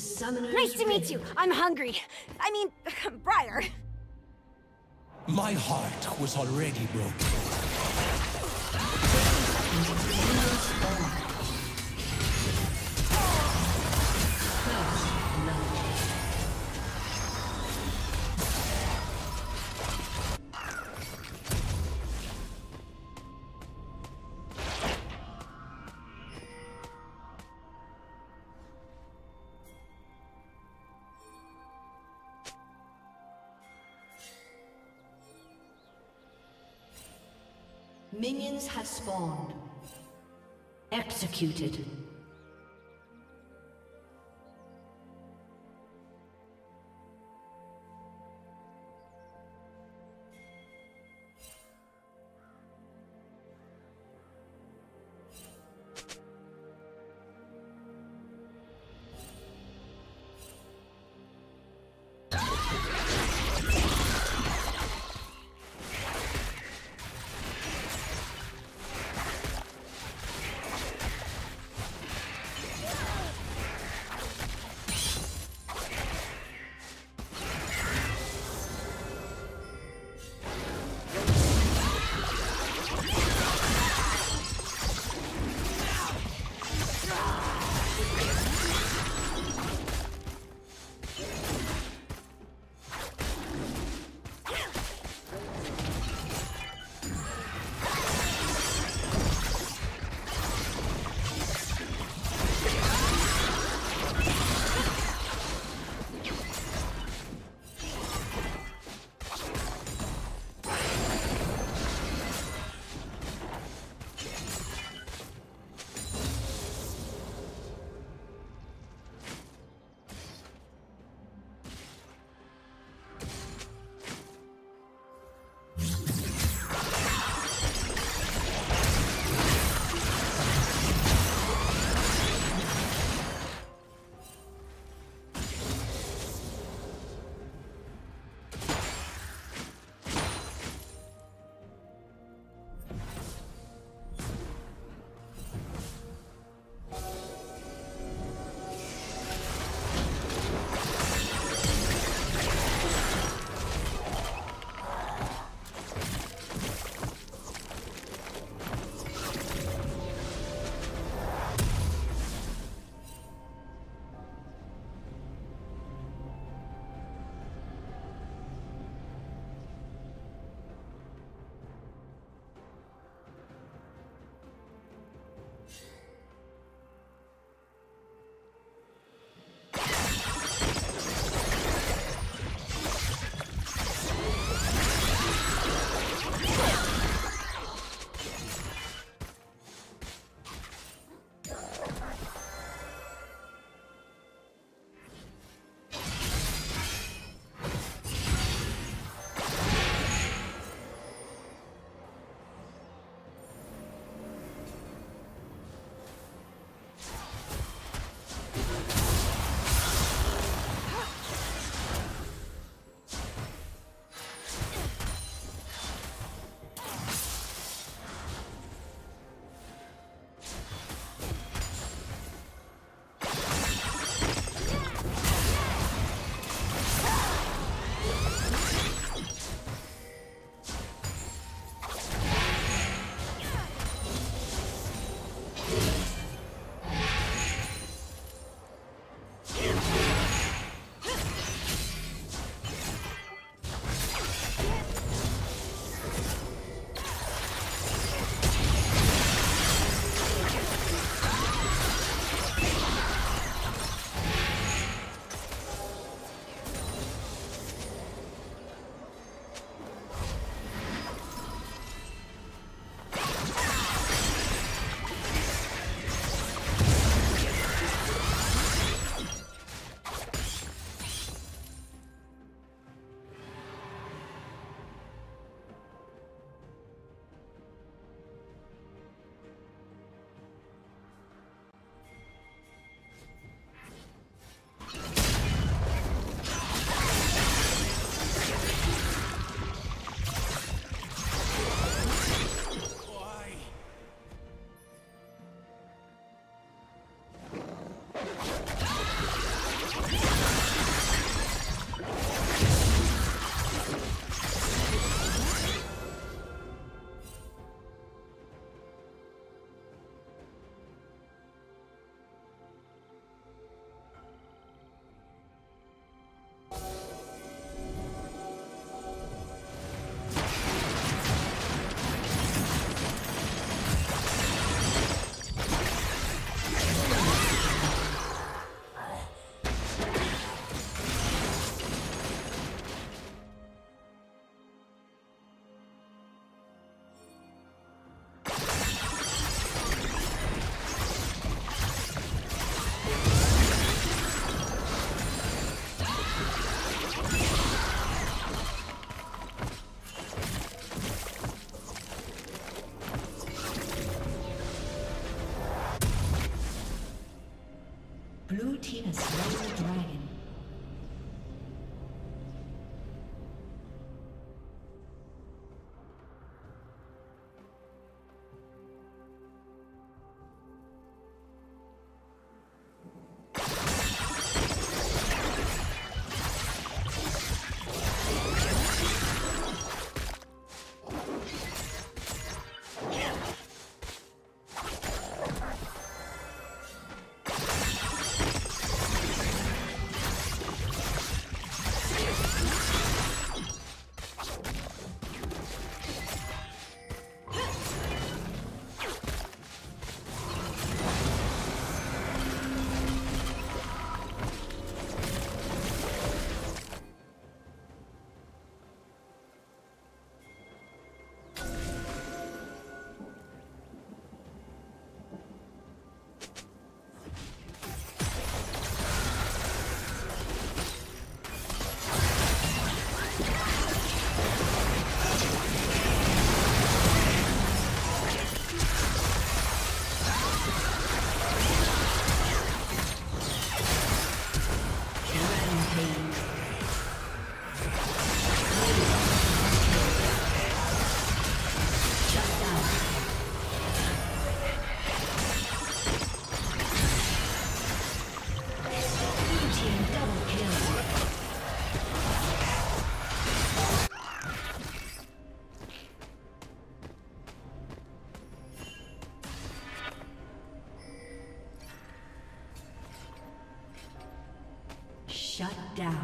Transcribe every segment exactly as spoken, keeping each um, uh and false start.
summoner's Nice to meet you. I'm hungry. I mean, Briar. My heart was already broken. Minions have spawned. Executed. Shut down.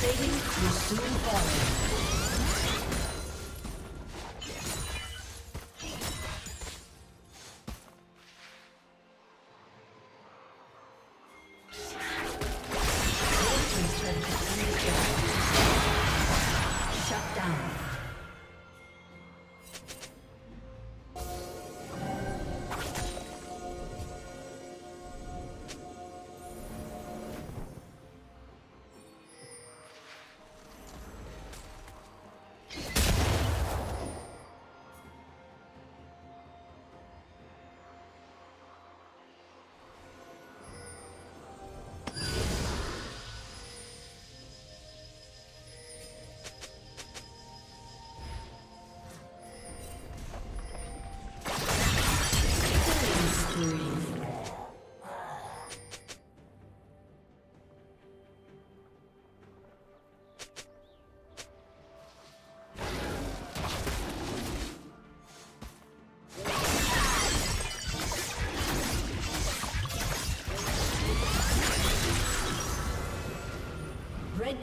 Plating will soon fall. Red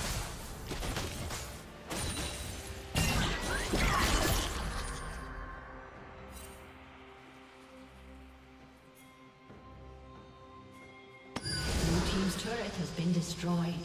Blue team's turret has been destroyed.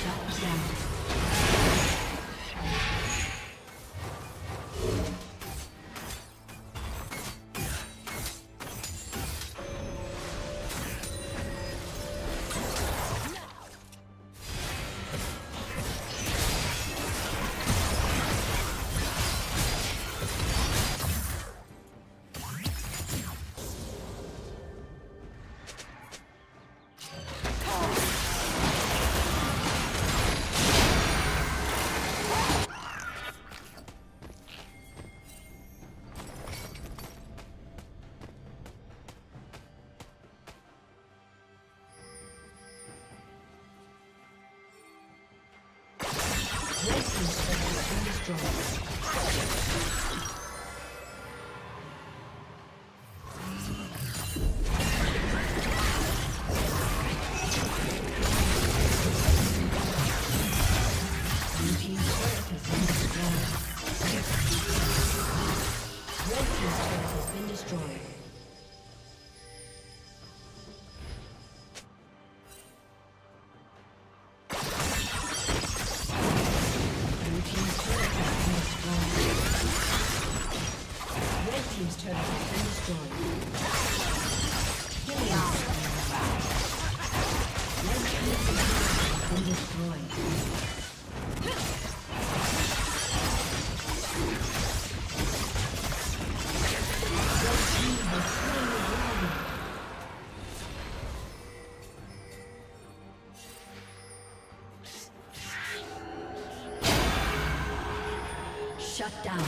Shut Shut down.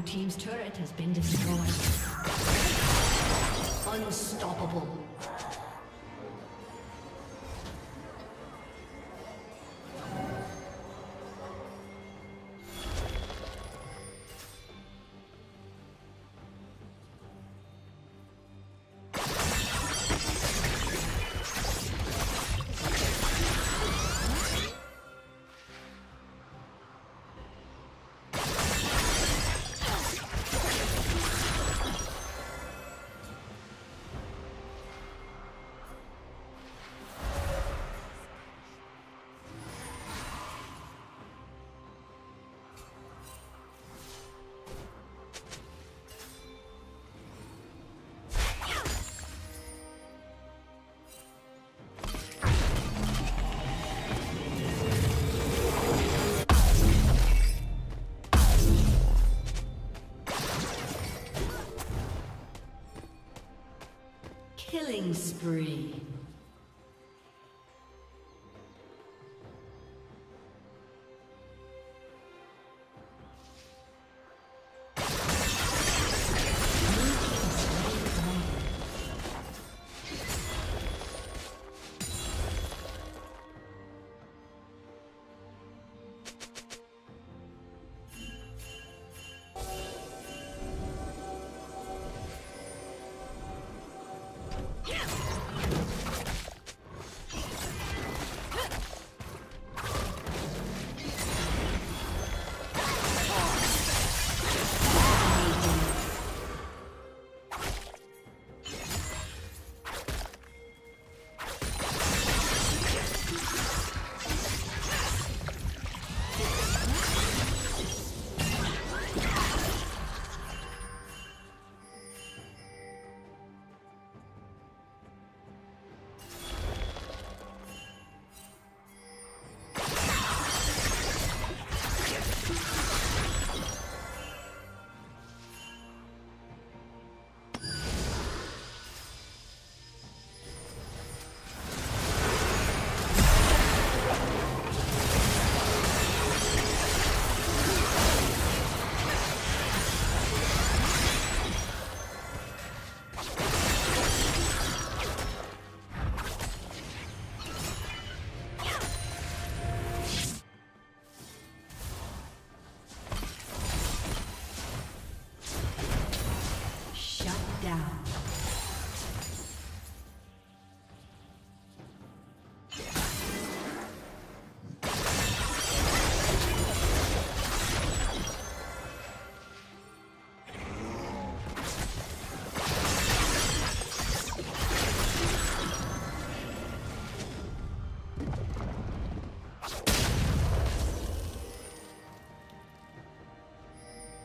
Blue team's turret has been destroyed. Unstoppable. Killing spree.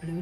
Blue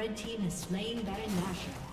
Red team has slain Baron Nashor.